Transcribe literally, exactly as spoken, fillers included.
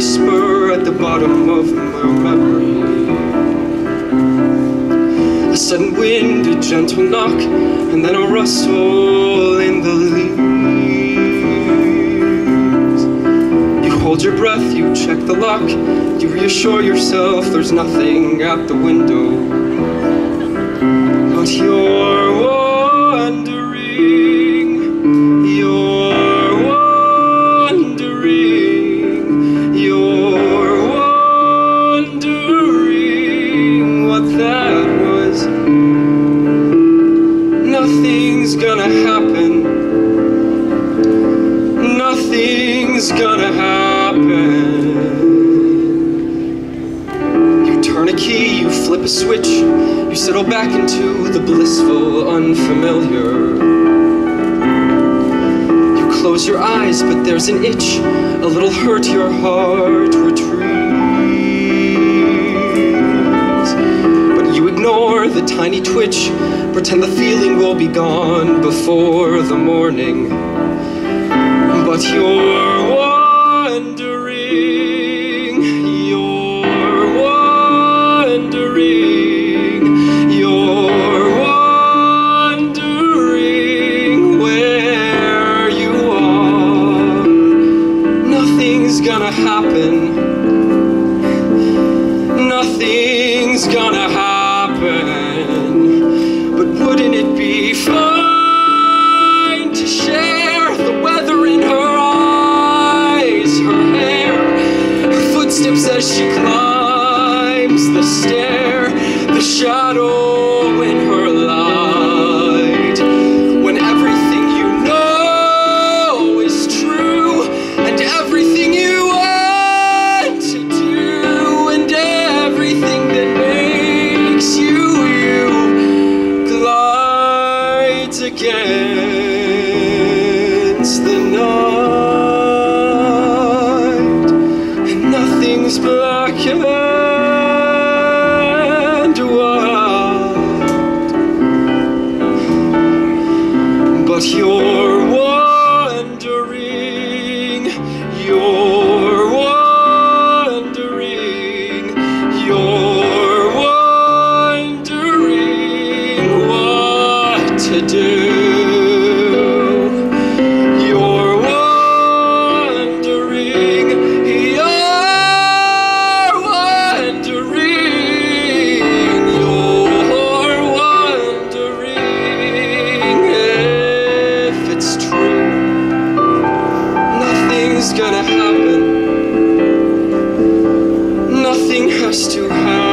whisper at the bottom of my memory. A sudden wind, a gentle knock, and then a rustle in the leaves. You hold your breath, you check the lock, you reassure yourself there's nothing at the window. But you're wondering, you're wondering, you're wondering what that was. Nothing's gonna happen, nothing's gonna happen. You turn a key, you flip a switch, you settle back into the blissful unfamiliar. You close your eyes, but there's an itch, a little hurt, your heart retrieves. But you ignore the tiny twitch, pretend the feeling will be gone before the morning. But you're wondering, you're wondering, you're wondering where you are. Nothing's gonna happen, nothing's gonna happen. But wouldn't it be fine to share the weather in her eyes, her hair, her footsteps as she climbs the stair, the shadow in her light, when everything you know is true, and everything you want to do, and everything that makes you you glides against the night, and nothing's black and white. But you're wondering, you're wondering, you're wondering what to do. You're wondering, you're wondering, you're wondering. It's true, nothing's gonna happen, nothing has to happen.